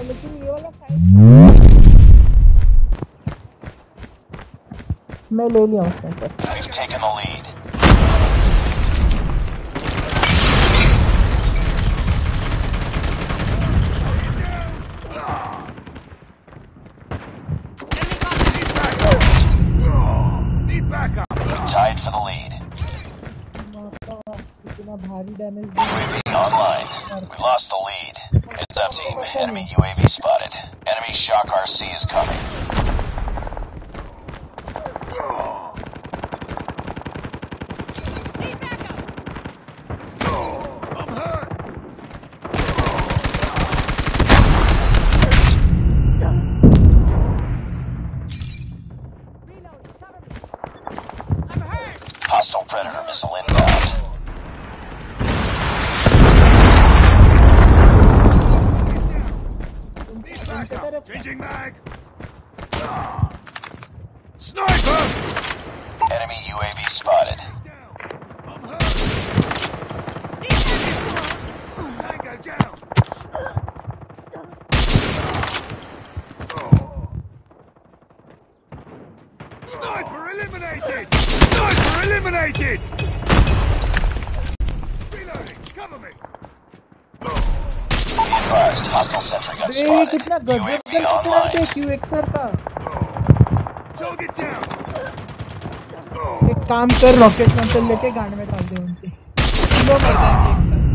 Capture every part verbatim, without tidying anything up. है, लेकिन ये वाला साइड मैं ले लिया उसमें पर। Tied for the lead. U A V online. We lost the lead. Heads up team. Enemy U A V spotted. Enemy Shock R C is coming. Hostile Predator missile inbound. Changing mag. Sniper! Enemy U A V spotted. Tango down. Sniper eliminated! Eliminated! Reloading, cover me! Be advised, hostile sentry gun spotted. U A V online. Target down! एक काम कर rocket launcher लेके गाने में डाल दे उनके।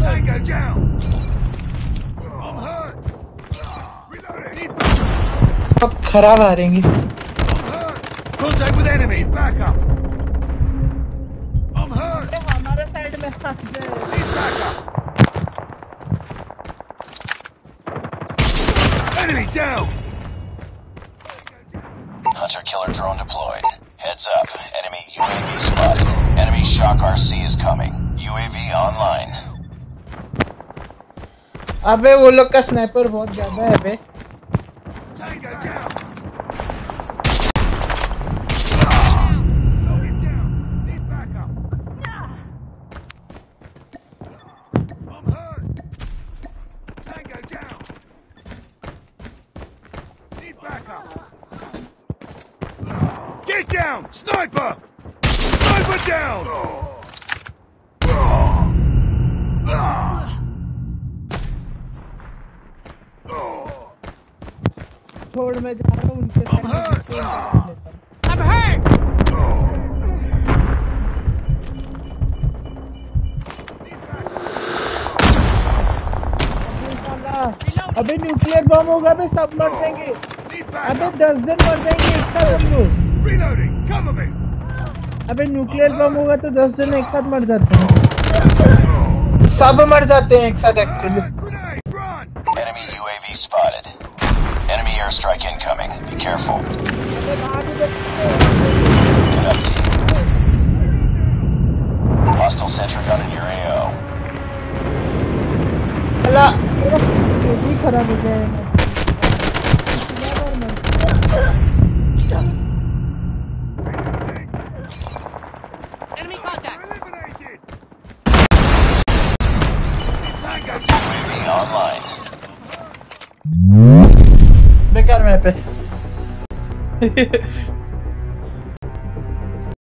Tango down! I'm hurt! Reloading! अब खराब आ रहेंगी। I'm hurt! Contact with enemy, back up! Side में हाथ दे। Enemy down. Hunter killer drone deployed. Heads up. Enemy U A V spotted. Enemy Shock R C is coming. U A V online. अबे वो लोग का sniper बहुत ज़्यादा है बे। Get down! Sniper! Sniper down! I'm hurt! I'm hurt! अबे nuclear bomb होगा बे सब मर जाएंगे। अबे दस जन मर जाएंगे एक साथ हम लोग। Reloading, cover me. अबे न्यूक्लियर बम होगा तो दस जन एक साथ मर जाते हैं। सब मर जाते हैं एक साथ actually. Enemy U A V spotted. Enemy airstrike incoming. Be careful. Get up, team. Hostile sentry gun in your A O. Allah. भी खराब हो गया है। Enemy contact. U A V online. बेकार मैप है।